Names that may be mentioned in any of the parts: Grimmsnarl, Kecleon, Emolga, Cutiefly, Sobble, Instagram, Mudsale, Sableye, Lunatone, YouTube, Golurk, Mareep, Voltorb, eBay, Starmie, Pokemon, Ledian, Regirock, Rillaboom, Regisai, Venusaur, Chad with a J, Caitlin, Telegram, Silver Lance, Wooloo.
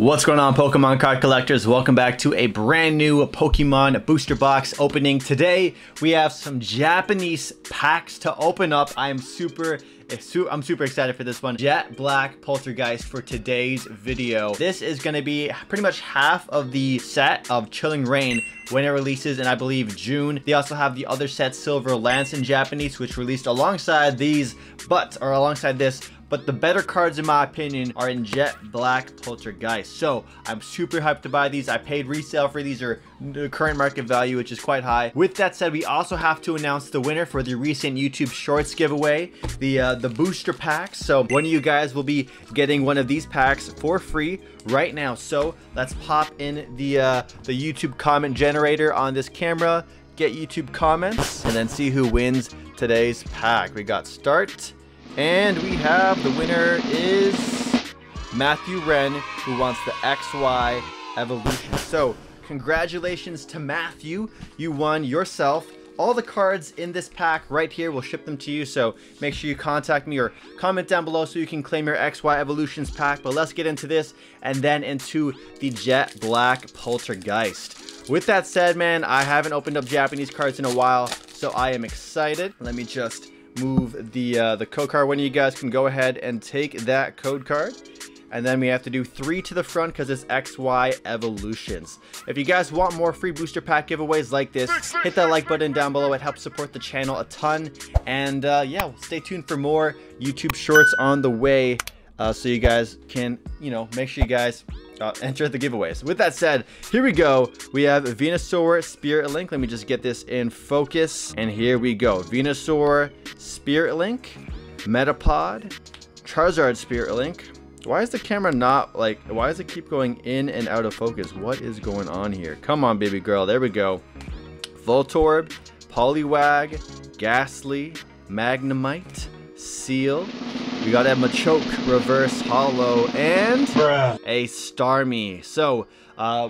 What's going on, Pokemon card collectors? Welcome back to a brand new Pokemon booster box opening. Today we have some Japanese packs to open up. I'm super excited for this one. Jet Black Poltergeist for today's video. This is going to be pretty much half of the set of Chilling Rain when it releases in, I believe, June. They also have the other set, Silver Lance in Japanese, which released alongside these, but the better cards, in my opinion, are in Jet Black Poltergeist. So I'm super hyped to buy these. I paid resale for these, or the current market value, which is quite high. With that said, we also have to announce the winner for the recent YouTube Shorts giveaway, the booster packs. So one of you guys will be getting one of these packs for free right now. So let's pop in the YouTube comment generator on this camera, get YouTube comments, and then see who wins today's pack. We got start. And we have the winner is Matthew Wren, who wants the XY Evolution. So congratulations to Matthew. You won yourself. All the cards in this pack right here, will ship them to you. So make sure you contact me or comment down below so you can claim your XY Evolutions pack. But let's get into this and then into the Jet Black Poltergeist. With that said, man, I haven't opened up Japanese cards in a while, so I am excited. Let me just move the code card. One of you guys can go ahead and take that code card, and then we have to do 3 to the front because it's XY Evolutions. If you guys want more free booster pack giveaways like this, hit that like button down below. It helps support the channel a ton, and yeah, stay tuned for more YouTube Shorts on the way, so you guys can, you know, make sure you guys enter the giveaways. With that said, here we go. We have Venusaur, Spirit Link. Let me just get this in focus. And here we go. Venusaur, Spirit Link, Metapod, Charizard, Spirit Link. Why is the camera not, like, why does it keep going in and out of focus? What is going on here? Come on, baby girl. There we go. Voltorb, Poliwag, Ghastly, Magnemite, Seal. We got a Machoke, Reverse Hollow, and a Starmie. So,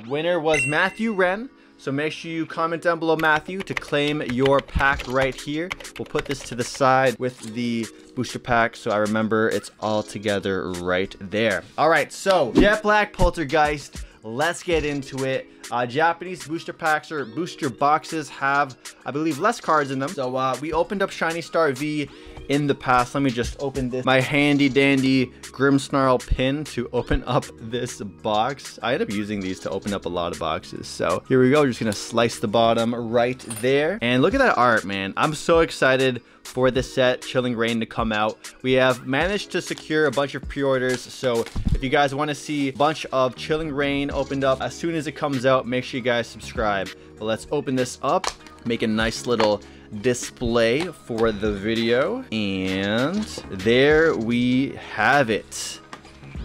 winner was Matthew Wren. So make sure you comment down below, Matthew, to claim your pack right here. We'll put this to the side with the booster pack so I remember it's all together right there. All right, so Jet Black Poltergeist. Let's get into it. Japanese booster packs or booster boxes have, I believe, less cards in them. So we opened up Shiny Star V in the past. Let me just open this, my handy dandy Grimmsnarl pin, to open up this box. I end up using these to open up a lot of boxes. So here we go. We're just gonna slice the bottom right there. And look at that art, man. I'm so excited for this set, Chilling Rain, to come out. We have managed to secure a bunch of pre-orders. So if you guys want to see a bunch of Chilling Rain opened up as soon as it comes out, make sure you guys subscribe. But let's open this up, make a nice little display for the video. And there we have it.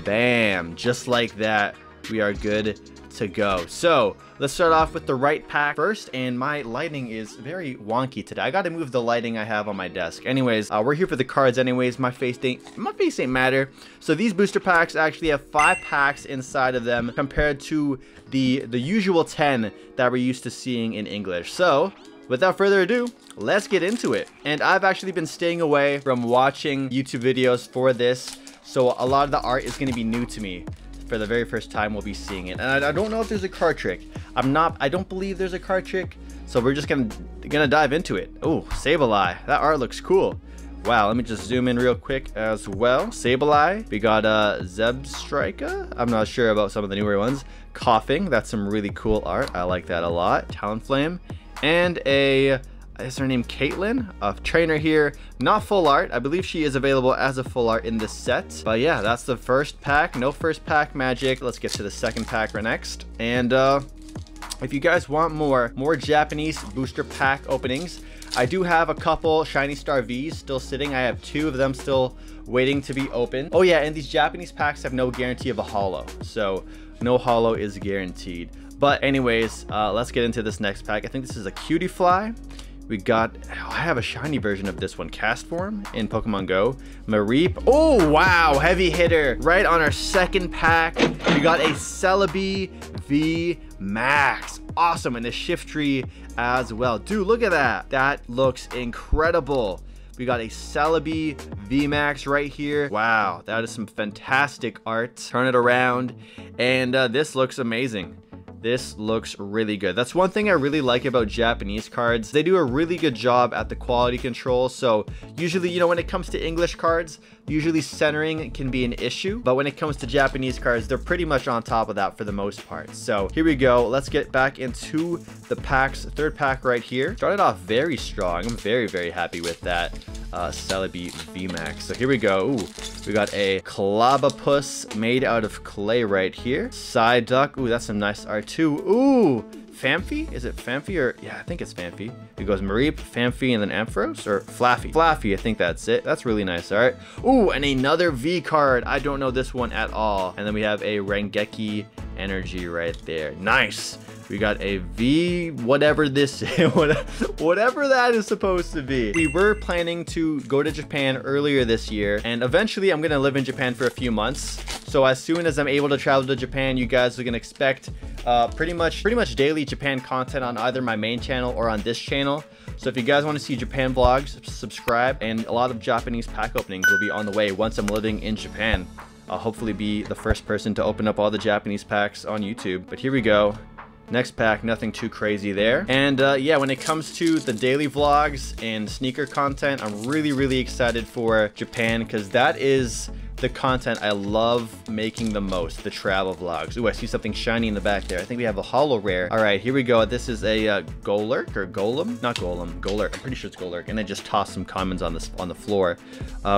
Bam, just like that, we are good to go. So let's start off with the right pack first, and my lighting is very wonky today. I gotta move the lighting I have on my desk. Anyways, we're here for the cards anyways. My face ain't matter. So these booster packs actually have 5 packs inside of them compared to the usual 10 that we're used to seeing in English. So without further ado, let's get into it. And I've actually been staying away from watching YouTube videos for this, so a lot of the art is gonna be new to me. For the very first time, we'll be seeing it. And I don't know if there's a card trick. I don't believe there's a card trick. So we're just gonna dive into it. Oh, Sableye. That art looks cool. Wow, let me just zoom in real quick as well. Sableye. We got Zebstrika. I'm not sure about some of the newer ones. Coughing. That's some really cool art. I like that a lot. Talonflame. And a... is her name Caitlin? A trainer here, not full art. I believe she is available as a full art in this set. But yeah, that's the first pack. No first pack magic. Let's get to the second pack right next. And if you guys want more Japanese booster pack openings, I do have a couple Shiny Star V's still sitting. I have 2 of them still waiting to be opened. Oh yeah, and these Japanese packs have no guarantee of a holo. So no holo is guaranteed. But anyways, let's get into this next pack. I think this is a Cutiefly. We got, I have a shiny version of this one, Cast Form in Pokemon Go. Mareep. Oh, wow. Heavy hitter. Right on our second pack, we got a Celebi V Max. Awesome. And a Shiftry as well. Dude, look at that. That looks incredible. We got a Celebi V Max right here. Wow, that is some fantastic art. Turn it around, and this looks amazing. This looks really good. That's one thing I really like about Japanese cards. They do a really good job at the quality control. So usually, you know, when it comes to English cards, usually centering can be an issue. But when it comes to Japanese cards, they're pretty much on top of that for the most part. So here we go. Let's get back into the packs. Third pack right here. Started off very strong. I'm very, very happy with that Celebi VMAX. So here we go. Ooh, we got a Clobopus made out of clay right here. Psyduck. Ooh, that's some nice art too. Ooh, Famfi? Is it Famfi or... yeah, I think it's Famfi. It goes Mareep, Famfi, and then Ampharos, or Flaffy. Flaffy, I think that's it. That's really nice art. Ooh, and another V card. I don't know this one at all. And then we have a Rengeki Energy right there. Nice. We got a V, whatever this is, whatever that is supposed to be. We were planning to go to Japan earlier this year, and eventually I'm gonna live in Japan for a few months. So as soon as I'm able to travel to Japan, you guys are gonna expect pretty much daily Japan content on either my main channel or on this channel. So if you guys want to see Japan vlogs, subscribe, and a lot of Japanese pack openings will be on the way once I'm living in Japan. I'll hopefully be the first person to open up all the Japanese packs on YouTube. But here we go. Next pack, nothing too crazy there. And yeah, when it comes to the daily vlogs and sneaker content, I'm really, really excited for Japan because that is the content I love making the most, the travel vlogs. Ooh, I see something shiny in the back there. I think we have a holo rare. All right, here we go. This is a Golurk or Golem? Not Golem, Golurk. I'm pretty sure it's Golurk. And I just tossed some commons on the floor.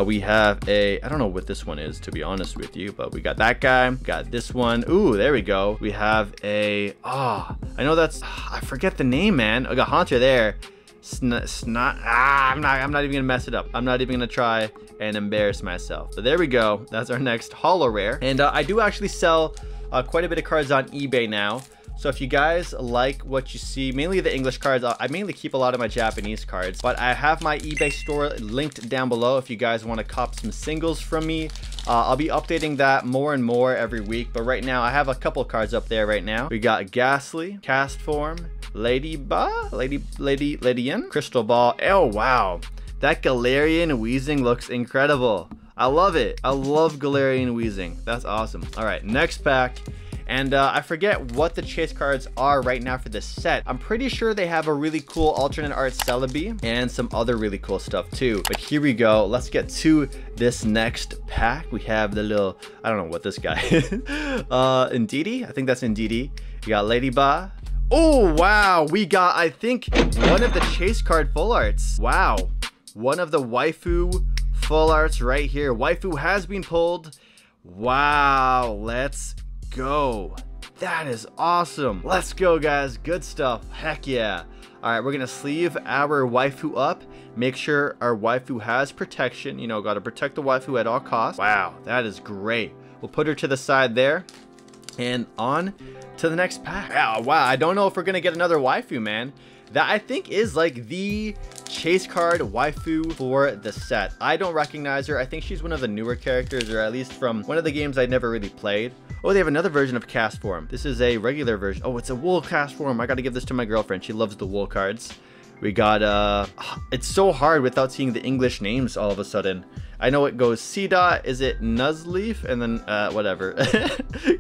We have a, I don't know what this one is, to be honest with you, but we got that guy, got this one. Ooh, there we go. We have a, ah, oh, I know that's, I forget the name, man. I got Haunter there. I'm not even gonna mess it up. I'm not even gonna try and embarrass myself. But there we go. That's our next holo rare. And I do actually sell quite a bit of cards on eBay now. So if you guys like what you see, mainly the English cards, I mainly keep a lot of my Japanese cards, but I have my eBay store linked down below if you guys want to cop some singles from me. I'll be updating that more and more every week, but right now I have a couple cards up there right now. We got Ghastly, Cast Form, Lady Yin, Crystal Ball. Oh, wow. That Galarian Weezing looks incredible. I love it. I love Galarian Weezing. That's awesome. All right, next pack. And I forget what the chase cards are right now for this set. I'm pretty sure they have a really cool alternate art Celebi and some other really cool stuff too. But here we go. Let's get to this next pack. We have the little, I don't know what this guy is. Ndidi? I think that's Ndidi. We got Lady Ba. Oh, wow. We got, I think, one of the chase card full arts. Wow. One of the waifu full arts right here. Waifu has been pulled. Wow. Let's go. That is awesome. Let's go, guys. Good stuff. Heck yeah. All right, we're gonna sleeve our waifu up, make sure our waifu has protection. You know, gotta protect the waifu at all costs. Wow, that is great. We'll put her to the side there and on to the next pack. Wow, wow. I don't know if we're gonna get another waifu, man. That I think is like the chase card waifu for the set. I don't recognize her. I think she's one of the newer characters, or at least from one of the games I never really played. Oh, they have another version of Cast Form. This is a regular version. Oh, it's a wool Cast Form. I gotta give this to my girlfriend. She loves the wool cards. We got it's so hard without seeing the English names all of a sudden. I know it goes C-Dot, is it Nuzleaf? And then whatever.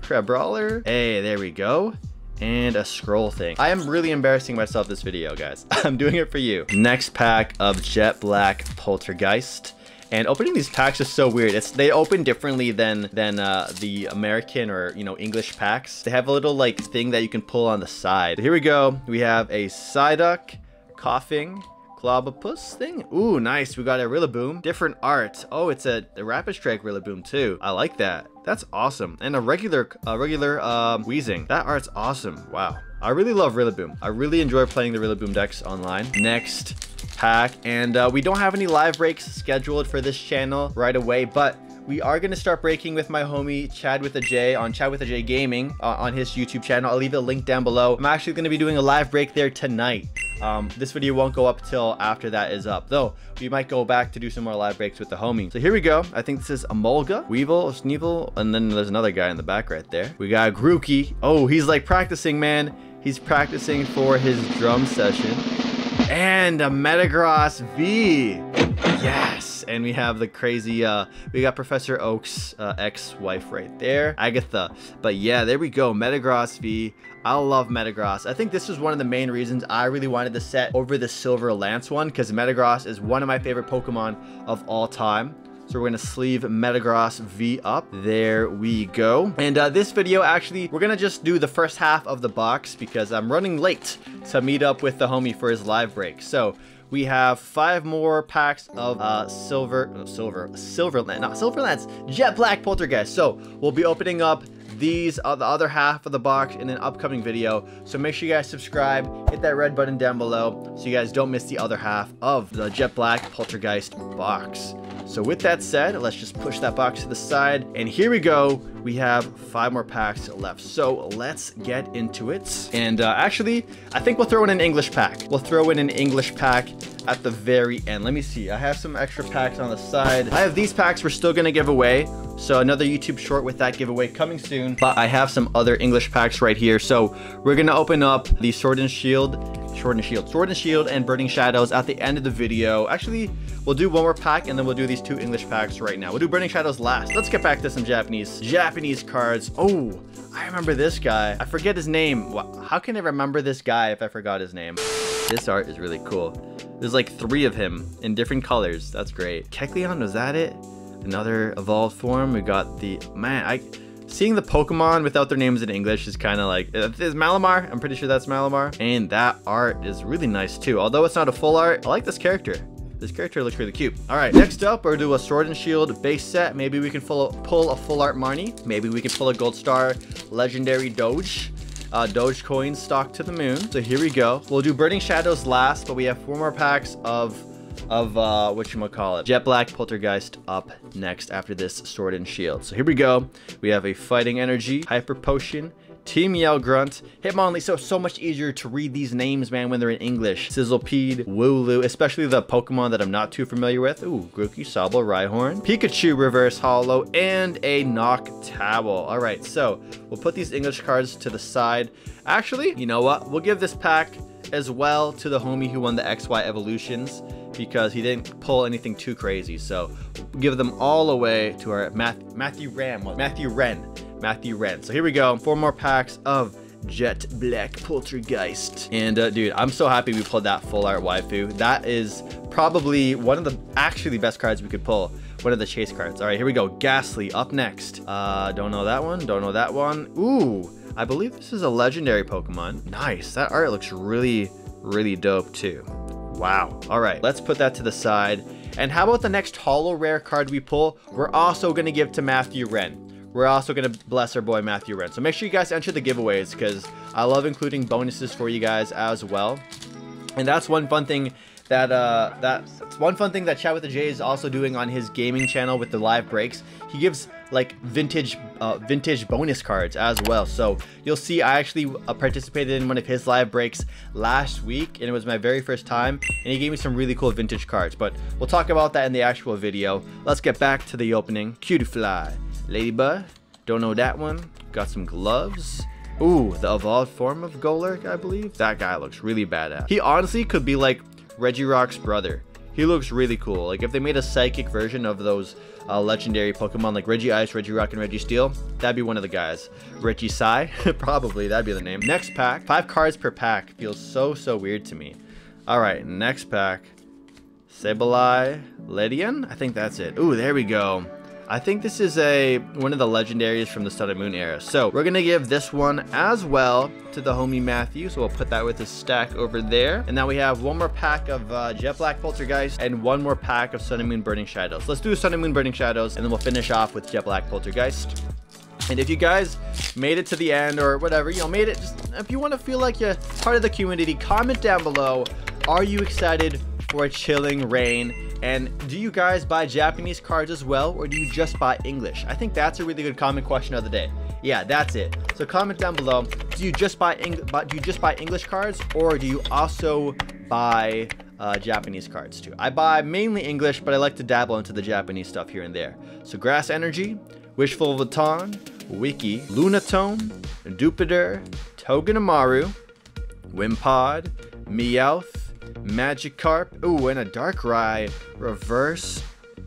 Crabrawler. Hey, there we go. And a scroll thing. I am really embarrassing myself this video, guys. I'm doing it for you. Next pack of Jet Black Poltergeist. And opening these packs is so weird. It's, they open differently than the American or, you know, English packs. They have a little like thing that you can pull on the side. Here we go. We have a Psyduck, Coughing, Clobopus thing. Ooh, nice. We got a Rillaboom. Different art. Oh, it's a Rapid Strike Rillaboom too. I like that. That's awesome. And a regular Weezing. That art's awesome. Wow. I really love Rillaboom. I really enjoy playing the Rillaboom decks online. Next pack. And we don't have any live breaks scheduled for this channel right away, but we are going to start breaking with my homie Chad with a J on Chad with a J Gaming on his YouTube channel. I'll leave a link down below. I'm actually going to be doing a live break there tonight. This video won't go up till after that is up, though we might go back to do some more live breaks with the homie. So here we go. I think this is Emolga, Weevil, Sneevil, and then there's another guy in the back right there. We got Grookey. Oh, he's like practicing, man. He's practicing for his drum session. And a Metagross V. Yes. And we have the crazy, we got Professor Oak's ex-wife right there, Agatha. But yeah, there we go. Metagross V. I love Metagross. I think this is one of the main reasons I really wanted the set over the Silver Lance one, because Metagross is one of my favorite Pokemon of all time. So we're going to sleeve Metagross V up. There we go. And this video, actually, we're going to just do the first half of the box because I'm running late to meet up with the homie for his live break. So we have 5 more packs of Silver Lance, Jet Black Poltergeist. So we'll be opening up these are the other half of the box in an upcoming video. So make sure you guys subscribe, hit that red button down below so you guys don't miss the other half of the Jet Black Poltergeist box. So with that said, let's just push that box to the side. And here we go. We have 5 more packs left. So let's get into it. And actually, I think we'll throw in an English pack. We'll throw in an English pack at the very end. Let me see. I have some extra packs on the side. I have these packs we're still going to give away. So another YouTube short with that giveaway coming soon. But I have some other English packs right here. So we're going to open up the Sword and Shield and Burning Shadows at the end of the video. Actually, we'll do one more pack and then we'll do these 2 English packs right now. We'll do Burning Shadows last. Let's get back to some Japanese cards. Oh, I remember this guy. I forget his name. How can I remember this guy if I forgot his name? This art is really cool. There's like 3 of him in different colors. That's great. Kecleon, was that it? Another evolved form. We got the man. Seeing the Pokemon without their names in English is kind of like, is Malamar? I'm pretty sure that's Malamar. And that art is really nice too. Although it's not a full art, I like this character. This character looks really cute. All right, next up, we'll do a Sword and Shield base set. Maybe we can pull a full art Marnie. Maybe we can pull a Gold Star Legendary Doge. Doge coin stock to the moon. So here we go. We'll do Burning Shadows last, but we have 4 more packs of whatchamacallit, Jet Black Poltergeist up next after this Sword and Shield. So here we go. We have a Fighting Energy, Hyper Potion, Team Yell Grunt, Hitmonlee. So much easier to read these names, man, when they're in English. Sizzlepeed, Wooloo, especially the Pokemon that I'm not too familiar with. Ooh, Grookey, Sobble, Rhyhorn, Pikachu Reverse Holo, and a Noctowl. All right, so we'll put these English cards to the side. Actually, you know what? We'll give this pack as well to the homie who won the XY Evolutions, because he didn't pull anything too crazy. So give them all away to our Matthew Wren. So here we go. 4 more packs of Jet Black Poltergeist. And dude, I'm so happy we pulled that full art waifu. That is probably one of the actually best cards we could pull. One of the chase cards. All right, here we go. Ghastly up next. Don't know that one. Don't know that one. Ooh, I believe this is a legendary Pokemon. Nice. That art looks really, really dope too. Wow. All right, let's put that to the side. And how about the next holo rare card we pull? We're also going to give to Matthew Wren. We're also going to bless our boy Matthew Wren. So make sure you guys enter the giveaways because I love including bonuses for you guys as well. And that's one fun thing that that's one fun thing that Chad with a J is also doing on his gaming channel with the live breaks. He gives like vintage bonus cards as well. So you'll see I actually participated in one of his live breaks last week, and it was my very first time, and he gave me some really cool vintage cards, but we'll talk about that in the actual video. Let's get back to the opening. Cutiefly, Ladybug, don't know that one. Got some gloves. Ooh, the evolved form of Golurk, I believe. That guy looks really badass. He honestly could be like Regirock's brother. He looks really cool. Like if they made a psychic version of those legendary Pokemon like Regiice, Regirock, and Registeel, that'd be one of the guys. Regisai, probably, that'd be the name. Next pack, 5 cards per pack. Feels so weird to me. All right, next pack. Sableye, Ledian, I think that's it. Ooh, there we go. I think this is one of the legendaries from the Sun and Moon era. So we're gonna give this one as well to the homie Matthew. So we'll put that with his stack over there. And now we have 1 more pack of Jet Black Poltergeist and 1 more pack of Sun and Moon Burning Shadows. Let's do Sun and Moon Burning Shadows and then we'll finish off with Jet Black Poltergeist. And if you guys made it to the end or whatever, you know, made it, just if you want to feel like you're part of the community, comment down below. Are you excited for a Chilling Rain? And do you guys buy Japanese cards as well, or do you just buy English? I think that's a really good common question of the day. Yeah, that's it. So comment down below. Do you just buy English cards, or do you also buy Japanese cards too? I buy mainly English, but I like to dabble into the Japanese stuff here and there. So Grass Energy, Wishful Vuitton, Wiki, Lunatone, Dupiter, Togedemaru, Wimpod, Meowth, Magikarp. Ooh, and a Darkrai reverse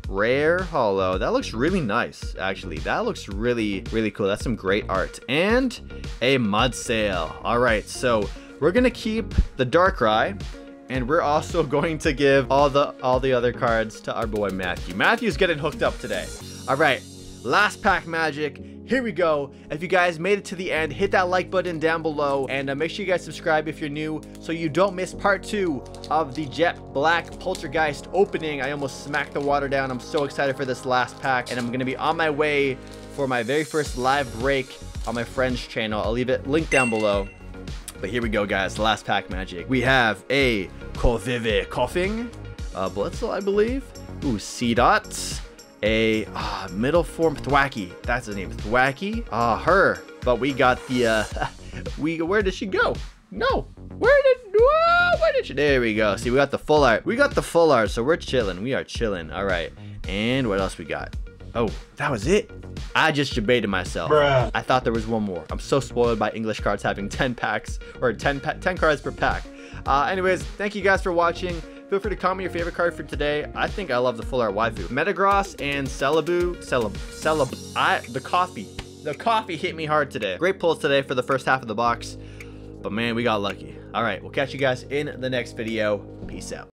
rare holo. That looks really nice, actually. That looks really, really cool. That's some great art. And a Mudsale. All right, so we're gonna keep the Darkrai, and we're also going to give all the other cards to our boy Matthew. Matthew's getting hooked up today. All right, last pack magic. Here we go. If you guys made it to the end, hit that like button down below, and make sure you guys subscribe if you're new so you don't miss part 2 of the Jet Black Poltergeist opening. I almost smacked the water down. I'm so excited for this last pack, and I'm gonna be on my way for my very first live break on my friend's channel. I'll leave it linked down below. But here we go, guys. Last pack magic. We have a Corvive Coughing, Blitzel, I believe. Ooh, Seedot. A middle form Thwacky. That's his name, Thwacky. Her. But we got the where did she go? No. Where did she? There we go. See, we got the full art. We got the full art, so we're chilling. We are chilling. All right. And what else we got? Oh, that was it. I just debated myself. Bruh. I thought there was one more. I'm so spoiled by English cards having 10 packs or 10 cards per pack. Anyways, thank you guys for watching. Feel free to comment your favorite card for today. I think I love the full art waifu. Metagross and Celebi. The coffee hit me hard today. Great pulls today for the first half of the box, but man, we got lucky. All right, we'll catch you guys in the next video. Peace out.